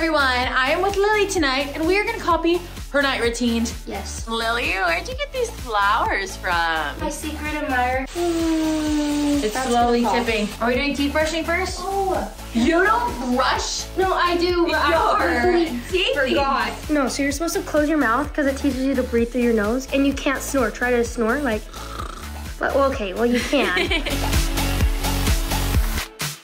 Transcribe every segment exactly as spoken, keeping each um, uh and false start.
everyone, I am with Lily tonight and we are gonna copy her night routine. Yes. Lily, where'd you get these flowers from? My secret admirer. Mm, it's slowly tipping. Are we doing teeth brushing first? Oh. You don't brush? No, I do. But I forgot. No, so you're supposed to close your mouth because it teaches you to breathe through your nose and you can't snore. Try to snore like, but okay, well you can.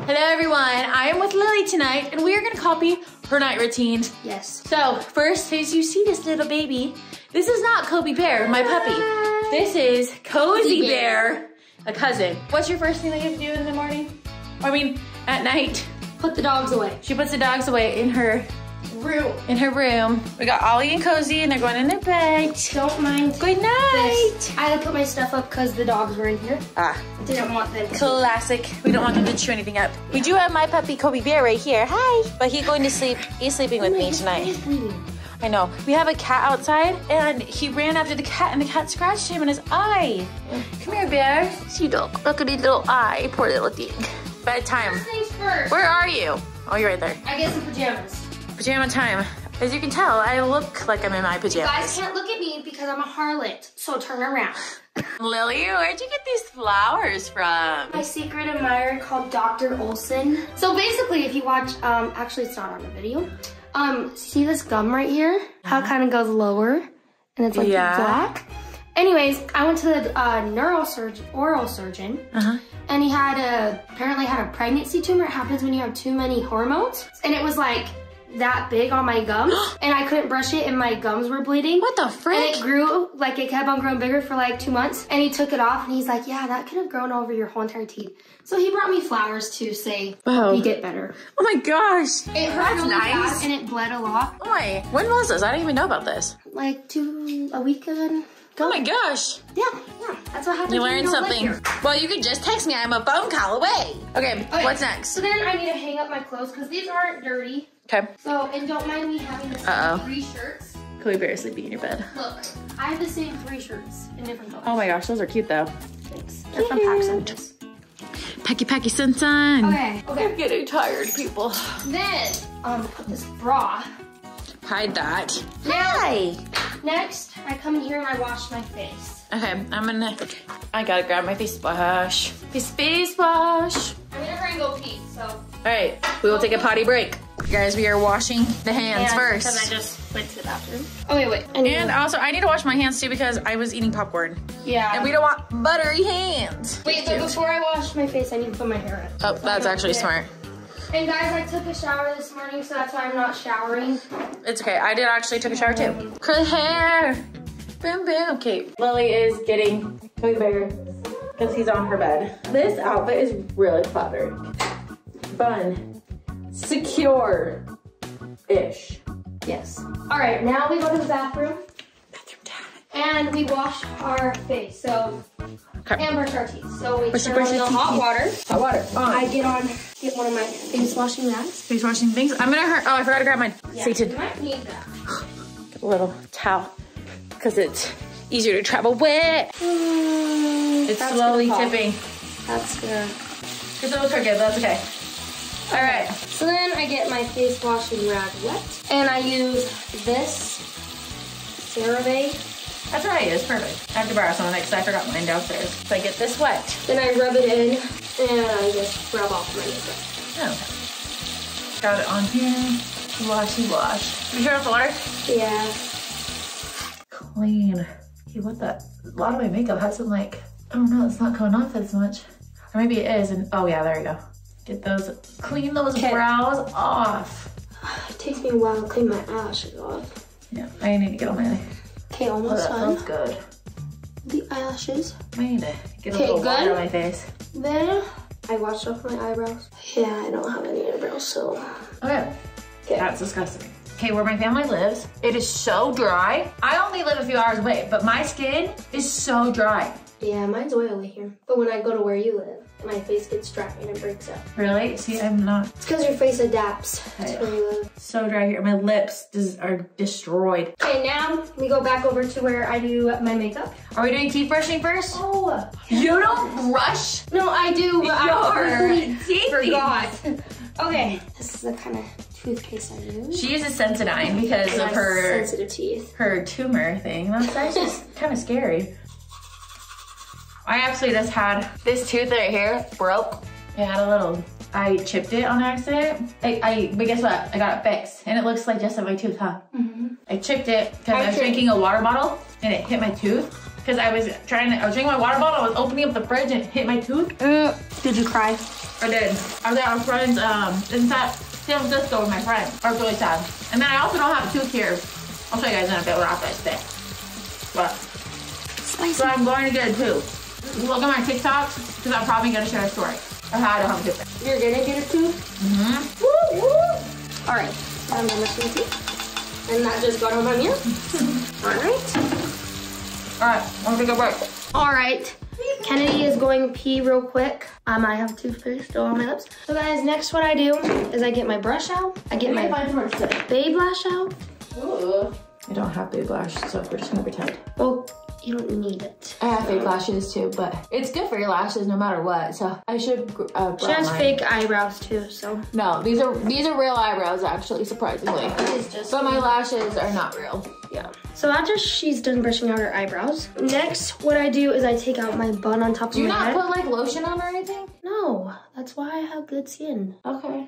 Hello everyone, I am with Lily tonight and we are gonna copy her night routine. Yes. So first, as you see this little baby, this is not Kobe Bear, my puppy. Hi. This is Cozy Bear, a cousin. What's your first thing that you have to do in the morning? I mean, at night? Put the dogs away. She puts the dogs away in her room. In her room. We got Ollie and Cozy and they're going in their bed. Don't mind. Good night. This. I had to put my stuff up because the dogs were in here. Ah. Didn't want them. Classic. We don't want them to chew anything up. Yeah. We do have my puppy Kobe Bear right here. Hi. But he's going to sleep. He's sleeping with oh me God, tonight. I know. We have a cat outside and he ran after the cat and the cat scratched him in his eye. Yeah. Come here, Bear. See dog. Look at his little eye. Poor little thing. Bedtime. First. Where are you? Oh, you're right there. I get some pajamas. Pajama time. As you can tell, I look like I'm in my pajamas. You guys can't look at me because I'm a harlot, so turn around. Lily, where'd you get these flowers from? My secret admirer called Doctor Olson. So basically, if you watch, um, actually it's not on the video. Um, see this gum right here? How it kind of goes lower and it's like yeah. black. Anyways, I went to the uh, neurosurgeon, oral surgeon, uh-huh. and he had a, apparently had a pregnancy tumor. It happens when you have too many hormones. And it was like, that big on my gums and I couldn't brush it and my gums were bleeding. What the frick? And it grew, like it kept on growing bigger for like two months and he took it off and he's like, yeah, that could have grown over your whole entire teeth. So he brought me flowers to say, wow. you get better. Oh my gosh. It hurt really nice. bad and it bled a lot. Oh my, when was this? I didn't even know about this. Like two, a week ago. Oh my gosh. Yeah, yeah, that's what happened. You learned something. Well, you can just text me. I'm a phone call away. Okay, okay, what's next? So then I need to hang up my clothes because these aren't dirty. Okay. So, and don't mind me having the same Uh-oh. three shirts. Kobe Bear is sleeping in your bed. Look, I have the same three shirts in different colors. Oh my gosh, those are cute though. Thanks. They're from Pac Pecky Pecky Sun Sun. Okay, okay. I'm getting tired, people. Then, um, put this bra. Hide that. Hi. Next, I come in here and I wash my face. Okay, I'm gonna, I gotta grab my face wash. Face, face wash. I'm gonna hurry and go pee, so. All right, we will take a potty break. You guys, we are washing the hands and first. And I just went to the bathroom. Oh, wait, wait. And, and also, I need to wash my hands too because I was eating popcorn. Yeah. And we don't want buttery hands. Wait, so before I wash my face, I need to put my hair up. Oh, that's actually smart. And guys, I took a shower this morning, so that's why I'm not showering. It's okay. I did actually took a shower too. Curly hair. Boom, boom. Okay. Lily is getting Kobe Bear because he's on her bed. This outfit is really flattering. Fun. Secure-ish. Yes. All right. Now we go to the bathroom. Bathroom time. And we wash our face. So. Okay. And brush our teeth. So we brush, turn brush on the hot water. Hot water. Oh. I get on, get one of my face washing things. Face washing things. I'm gonna hurt. Oh, I forgot to grab mine. Yeah, you might need that. Get a little towel, because it's easier to travel wet. Mm, it's slowly tipping. That's good. Because those are good. That's okay. All right. So then I get my face washing rag wet, and I use this CeraVe. That's what I use, perfect. I have to borrow some of it because I forgot mine downstairs. So I get this wet. Then I rub it in and I just rub off my makeup. Oh. Got it on here. Washy wash. Did you turn off the water? Yeah. Clean. Hey, what the? A lot of my makeup hasn't like, I don't know, it's not coming off as much. Or maybe it is and, oh yeah, there you go. Get those, clean those Kay. brows off. It takes me a while to clean my eyelashes off. Yeah, I need to get on my Okay, almost oh, done. That's good. The eyelashes. I need to get a little water on my face. Then I washed off my eyebrows. Yeah, I don't have any eyebrows, so. Okay. Okay. That's disgusting. Okay, where my family lives, it is so dry. I only live a few hours away, but my skin is so dry. Yeah, mine's oily here. But when I go to where you live, my face gets dry and it breaks up. Really? See, I'm not. It's because your face adapts right. to where you live. So dry here. My lips are destroyed. Okay, now we go back over to where I do my makeup. Are we doing teeth brushing first? Oh. You don't brush? No, I do, but I forgot. Okay, this is the kind of toothpaste I use. She uses Sensodyne because of her sensitive teeth. Her tumor thing. That's actually kind of scary. I actually just had this tooth right here broke. It had a little. I chipped it on accident. I, I but guess what? I got it fixed, and it looks like just like my tooth, huh? Mm-hmm. I chipped it because I, I was drinking a water bottle, and it hit my tooth. Because I was trying to, I was drinking my water bottle, I was opening up the fridge and it hit my tooth. Uh, did you cry? I did. I was at our friend's um, in San Francisco with my friend. I was really sad. And then I also don't have a tooth here. I'll show you guys in a bit what after I stay. But, so I'm going to get a tooth. Look at my TikTok, because I'm probably going to share a story of how I don't have a tooth. You're going to get a tooth? Mm-hmm. Woo, woo. All right. I'm going to get a tooth. And that just got over on you. All right. All right, I'm gonna go break. All right, Kennedy is going pee real quick. Um, I have toothpaste still on my lips. So guys, next what I do is I get my brush out. I get my babe lash out. Ooh. I don't have babe lash, so we're just gonna pretend. Well, you don't need it. I have babe lashes too, but it's good for your lashes no matter what. So I should. Uh, she has mine. Fake eyebrows too, so. No, these are these are real eyebrows actually, surprisingly. This is just. But my lashes are not real. Yeah. So after she's done brushing out her eyebrows, next what I do is I take out my bun on top of my head. Do you not put like lotion on or anything? No, that's why I have good skin. Okay.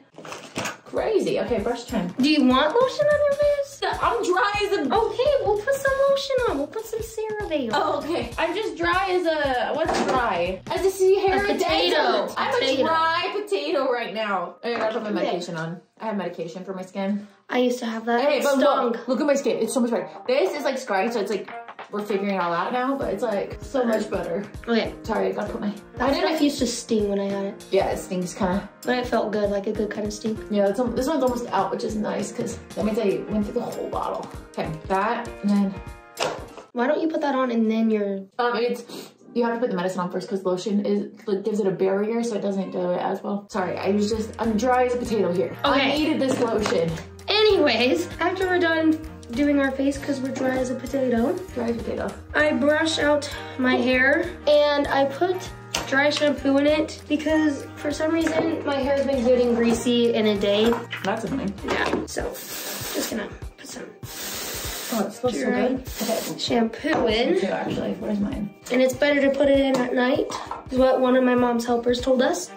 Crazy. Okay, brush time. Do you want lotion on your face? I'm dry as a... Okay, we'll put some lotion on. We'll put some CeraVe on. Oh, okay. I'm just dry as a... What's dry? As a sea hair a potato. potato. I'm a dry potato right now. I gotta put my medication on. I have medication for my skin. I used to have that. Hey, but look, look at my skin. It's so much better. This is like scratched, so it's like we're figuring it all out now, but it's like so much better. Okay. Sorry, I gotta put my. That stuff used to sting when I got it. Yeah, it stings kind of. But it felt good, like a good kind of sting. Yeah, it's, this one's almost out, which is nice because that means I went through the whole bottle. Okay, that and then. Why don't you put that on and then your? Um, it's. You have to put the medicine on first because lotion is like, gives it a barrier so it doesn't do it as well. Sorry, I was just, I'm dry as a potato here. Okay. I needed this lotion. Anyways, after we're done doing our face because we're dry as a potato. Dry potato. I brush out my hair and I put dry shampoo in it because for some reason my hair's been getting greasy in a day. That's annoying. Yeah, so just gonna put some. Oh, it smells so good. Okay. Shampoo in. Shampoo, actually. Where's mine? And it's better to put it in at night, is what one of my mom's helpers told us.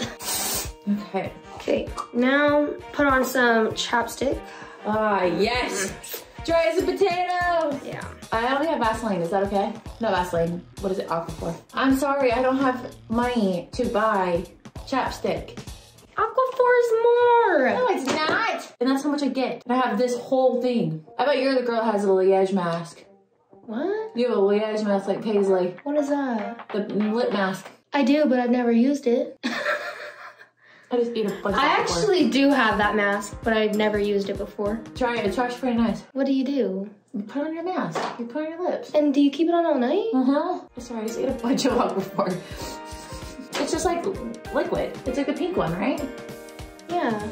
Okay. Okay, now put on some chapstick. Ah, yes. Mm. Dry as a potato. Yeah. I only have Vaseline, is that okay? No Vaseline. What is it, Aquaphor? I'm sorry, I don't have money to buy chapstick. Aquaphor is more. No, it's not. And that's how much I get. And I have this whole thing. I bet you're the girl that has a Liège mask. What? You have a Liège mask like Paisley. What is that? The lip mask. I do, but I've never used it. I just eat a bunch of I actually do have that mask, but I've never used it before. Try it. It's actually pretty nice. What do you do? You put on your mask. You put on your lips. And do you keep it on all night? Uh-huh. Sorry, I just ate a bunch of Aquaphor. It's just like liquid. It's like the pink one, right? Yeah.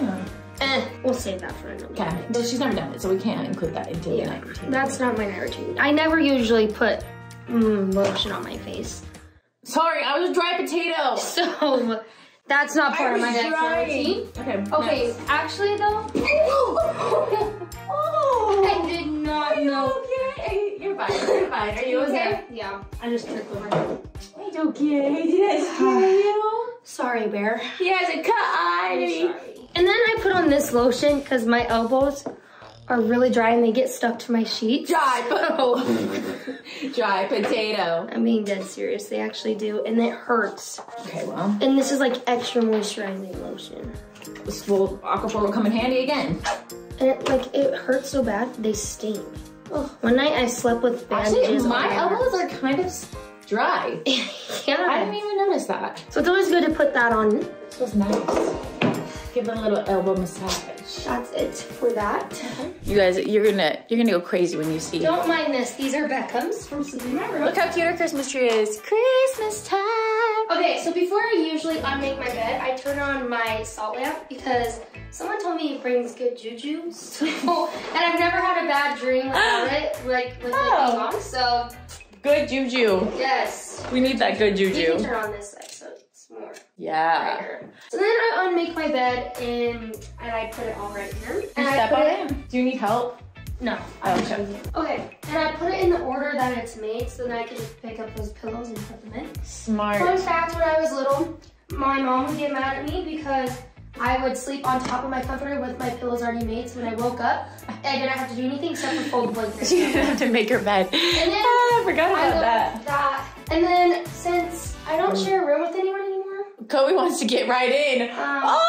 Yeah. Eh, we'll save that for another time. Yeah, but she's never done it, so we can't include that into yeah. the night routine. That's not my night routine. I never usually put mm, lotion on my face. Sorry, I was a dry potato. So that's not part of my night routine. Okay. Okay. Nice. Actually, though. Oh! I did not Are you know. Okay? You're fine. You're fine. Are you okay? Yeah. I just tripped over. It's okay. Did I scare you? Sorry, Bear. He has a cut eye. And then I put on this lotion because my elbows are really dry and they get stuck to my sheets. Dry, oh. Dry potato. I'm being dead serious. They actually do, and it hurts. Okay, well. And this is like extra moisturizing lotion. This will Aquaphor will come in handy again. And it, like it hurts so bad, they sting. Ugh. One night I slept with bandages. Actually, my elbows are kind of dry. Yeah. I didn't even notice that. So it's always good to put that on. This was nice. Give it a little elbow massage. That's it for that. Okay. You guys, you're gonna you're gonna go crazy when you see. Don't mind this. These are Beckham's from Susie Maverick. Look how cute our Christmas tree is. Christmas time. Okay, so before I usually unmake my bed, I turn on my salt lamp because someone told me it brings good juju. So and I've never had a bad dream without it, like with oh. it being on. So. Good juju. Yes. We need that good juju. You can turn on this side, so it's some more. Yeah. Later. So then I unmake my bed and I like put it all right here. And you step I put on it. Do you need help? No. I'm sure. Okay, and I put it in the order that it's made so that I can pick up those pillows and put them in. Smart. Fun fact, when I was little, my mom would get mad at me because I would sleep on top of my comforter with my pillows already made, so when I woke up, I didn't have to do anything except for fold blankets. She didn't have to make her bed. And then oh, I forgot about I that. that. And then since I don't mm. share a room with anyone anymore. Kobe wants to get right in. Um, oh,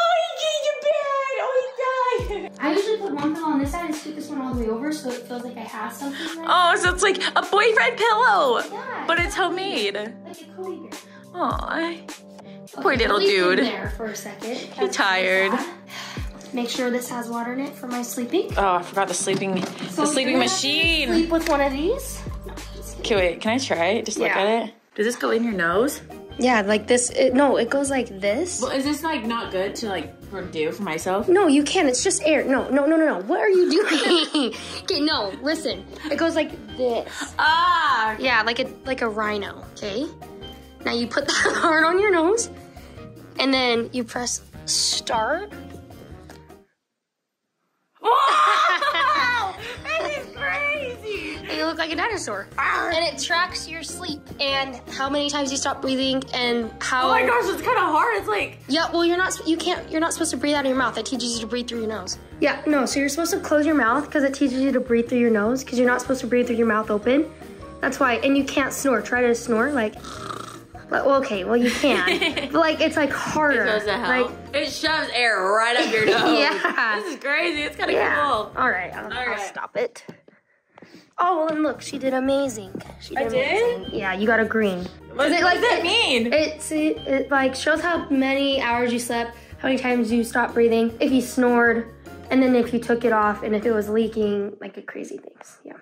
he gained a bed. Oh, he died. I usually put one pillow on this side and scoot this one all the way over so it feels like I have something. Like oh, so it's like a boyfriend pillow. Yeah. But it's homemade. Like a Kobe Bear. Aww. Okay, poor little dude. There for a second. He's tired. Make sure this has water in it for my sleeping. Oh, I forgot the sleeping, so the sleeping machine. Sleep with one of these. No, okay, wait. Can I try it? Just yeah. look at it. Does this go in your nose? Yeah, like this. It, no, it goes like this. Well, is this like not good to like do for myself? No, you can't. It's just air. No, no, no, no, no. What are you doing? Okay, no. Listen, it goes like this. Ah. Yeah, like a like a rhino. Okay. Now you put that hard on your nose, and then you press start. Wow! That is crazy! And you look like a dinosaur. Arr. And it tracks your sleep and how many times you stop breathing and how. Oh my gosh, it's kind of hard. It's like. Yeah, well, you're not. You can't. You're not supposed to breathe out of your mouth. It teaches you to breathe through your nose. Yeah, no. So you're supposed to close your mouth because it teaches you to breathe through your nose because you're not supposed to breathe through your mouth open. That's why. And you can't snore. Try to snore like. Well, okay, well you can, but like it's like harder. It goes to hell. Like, it shoves air right up your nose. Yeah. This is crazy, it's kind of yeah. cool. All right, I'll, All right. I'll stop it. Oh, and look, she did amazing. She did I amazing. did? Yeah, you got a green. What, it, like, what does that it, mean? It's, it, it like shows how many hours you slept, how many times you stopped breathing, if you snored, and then if you took it off, and if it was leaking, like crazy things, yeah.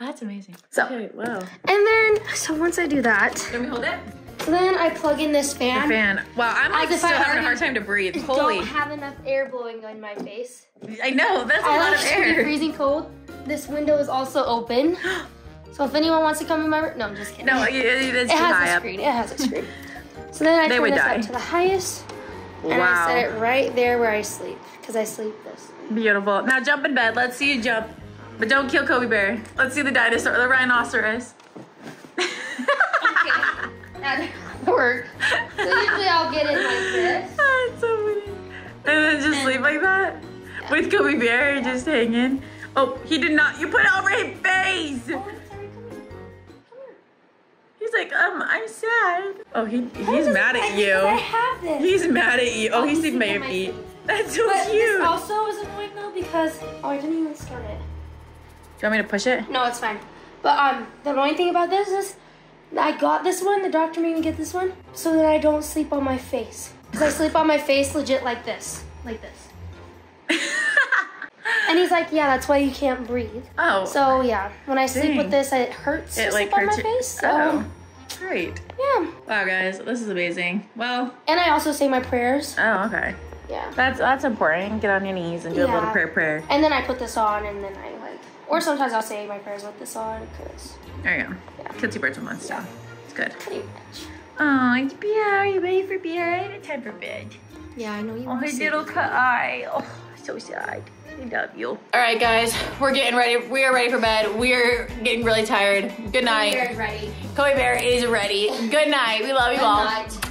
That's amazing. So, okay, wow. And then, so once I do that. Can we hold it? So then I plug in this fan. The fan. Wow, I'm like still having a hard time to breathe. Holy. I don't have enough air blowing on my face. I know, that's a lot of air. It's freezing cold. This window is also open. So if anyone wants to come in my room. No, I'm just kidding. No, it, it's it has high a up. screen. It has a screen. So then I they turn this die. up to the highest. Wow. And I set it right there where I sleep. Because I sleep this. Beautiful. Now jump in bed. Let's see you jump. But don't kill Kobe Bear. Let's see the dinosaur, the rhinoceros. Okay, that didn't work. So usually I'll get it like this. That's so funny. And then just and, sleep like that? Yeah. With Kobe Bear yeah. just hanging? Oh, he did not, you put it over his face! Oh, sorry, come here. Come here. He's like, um, I'm sad. Oh, he he's mad at you. I have this. He's mad at you. Oh, he's sleeping by your feet. That's so but cute. This also is annoying though because, oh, I didn't even start it. Do you want me to push it? No, it's fine. But um, the annoying thing about this is I got this one, the doctor made me get this one, so that I don't sleep on my face. Because I sleep on my face legit like this. Like this. And he's like, yeah, that's why you can't breathe. Oh. So yeah, when I Dang. sleep with this, it hurts it, to like, sleep on my face. So. Oh, great. Yeah. Wow, guys, this is amazing. Well. And I also say my prayers. Oh, okay. Yeah. That's, that's important. Get on your knees and do yeah. a little prayer prayer. And then I put this on and then I like. Or sometimes I'll say my prayers with this on, because... There you go. Yeah. Kill two birds with one stone. It's good. Pretty much. Aw, Bear, are you ready for bed? It's time for bed. Yeah, I know you oh, want to see. Oh, little cut eye. Oh, so sad. I love you. All right, guys. We're getting ready. We are ready for bed. We are getting really tired. Good night. Kobe Bear is ready. Good night. We love you all. Good night.